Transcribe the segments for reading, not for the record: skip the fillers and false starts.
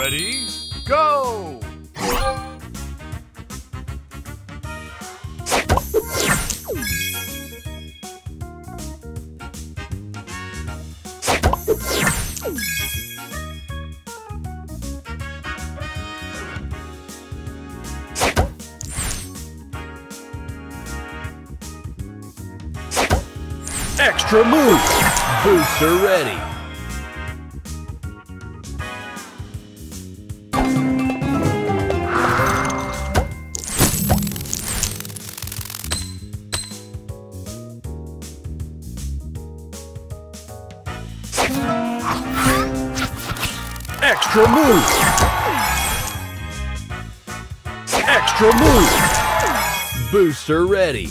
Ready, go! Extra move! Booster ready! Extra move! Extra move! Booster ready!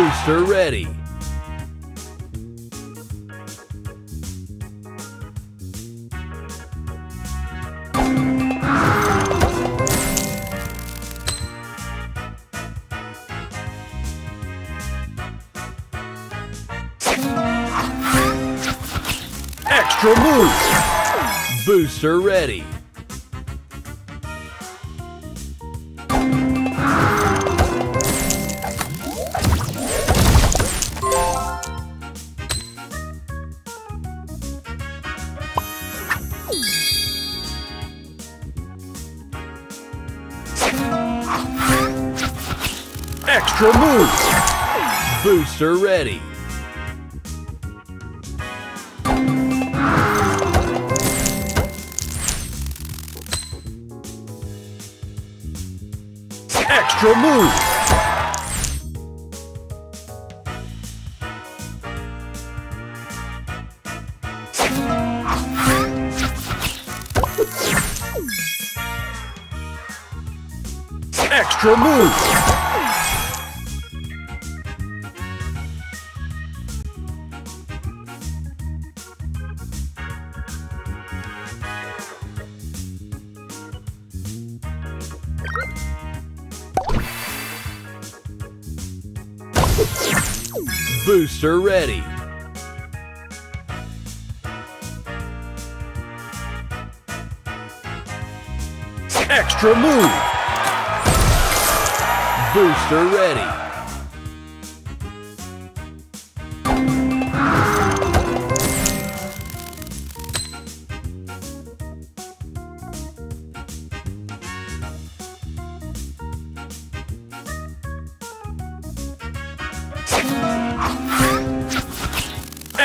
Booster ready. Extra move! Booster ready! Extra move! Booster ready!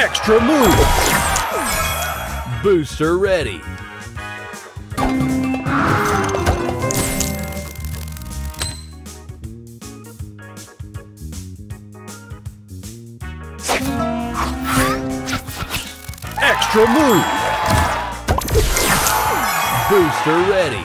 Extra move. Booster ready. Extra move. Booster ready.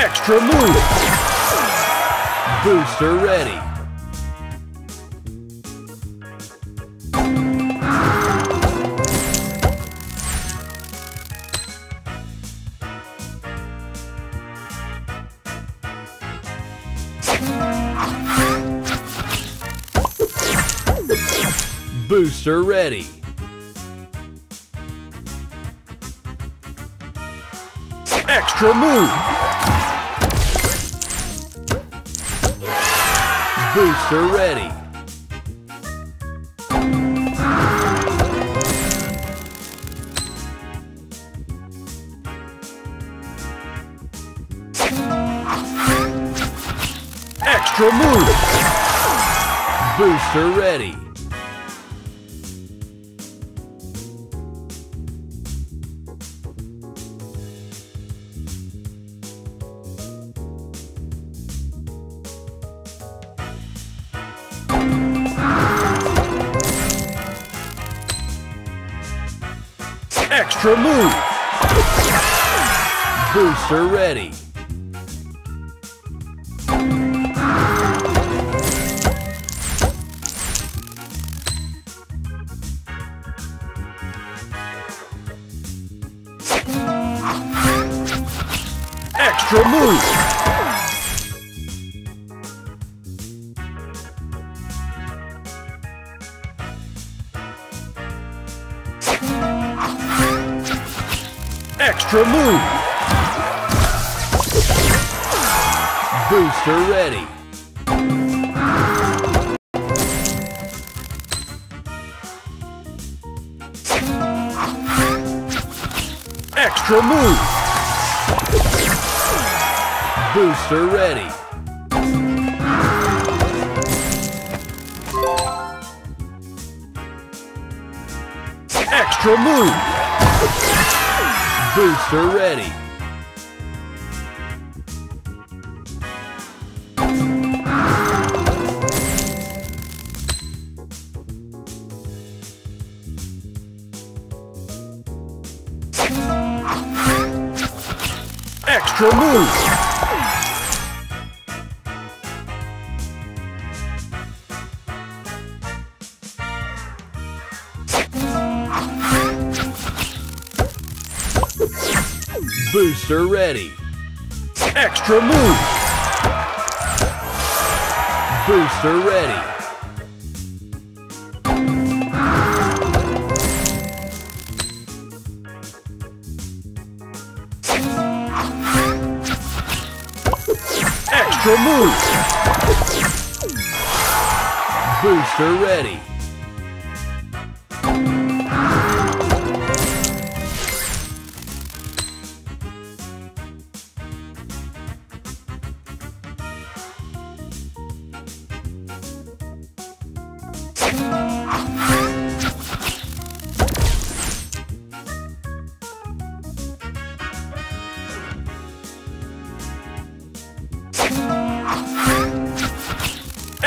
Extra move. Booster ready. Booster ready. Extra move. Booster ready. Extra move. Booster ready. Extra move. Booster ready. Extra move. Extra move. Booster ready. Extra move. Booster ready. Extra move. Booster ready. Extra move. Booster ready. Extra move. Booster ready. Extra move. Booster ready.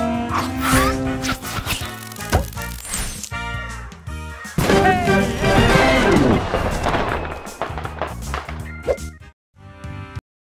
move.